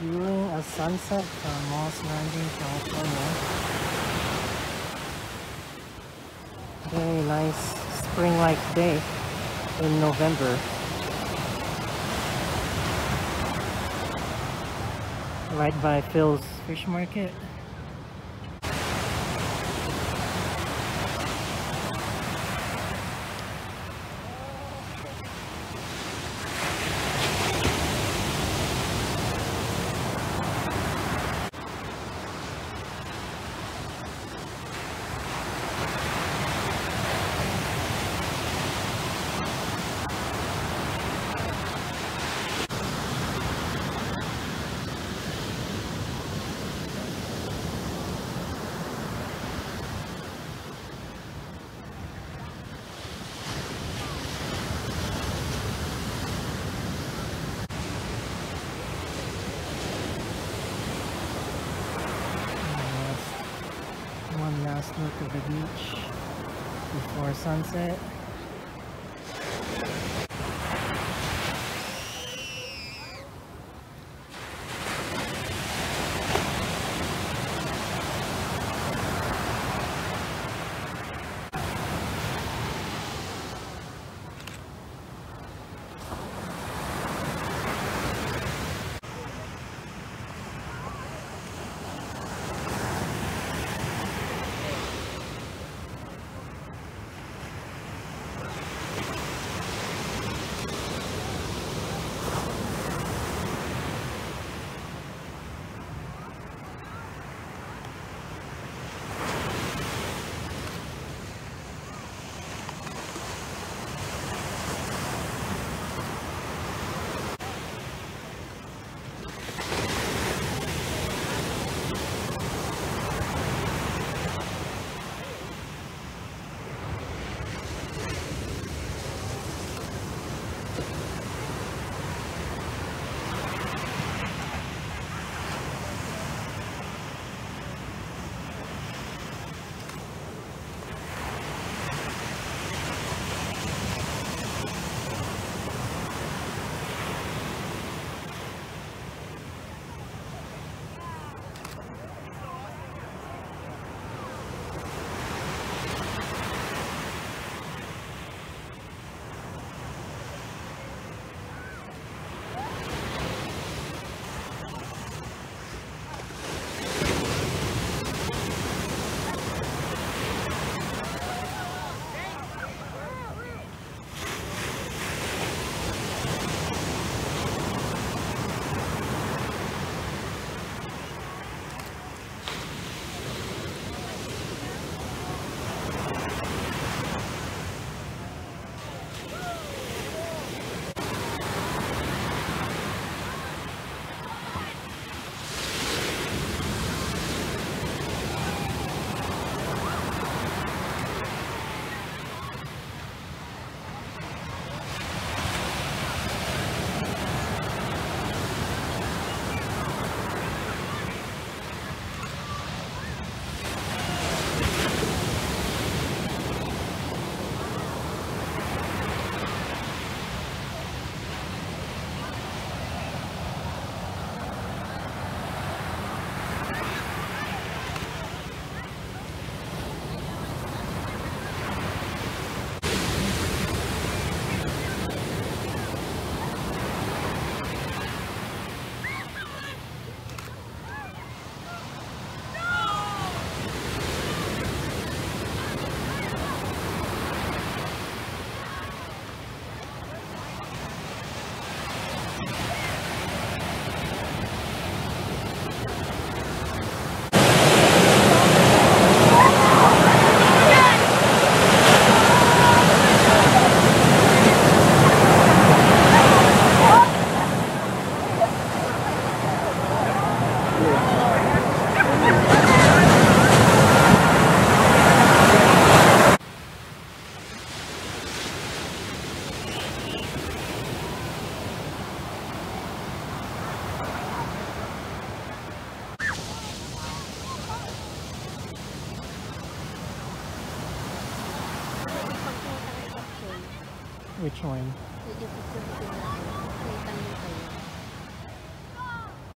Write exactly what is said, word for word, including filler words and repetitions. viewing a sunset from Moss Landing, California. Very nice spring-like day in November. Right by Phil's Fish Market. Last look at the beach before sunset. Which one?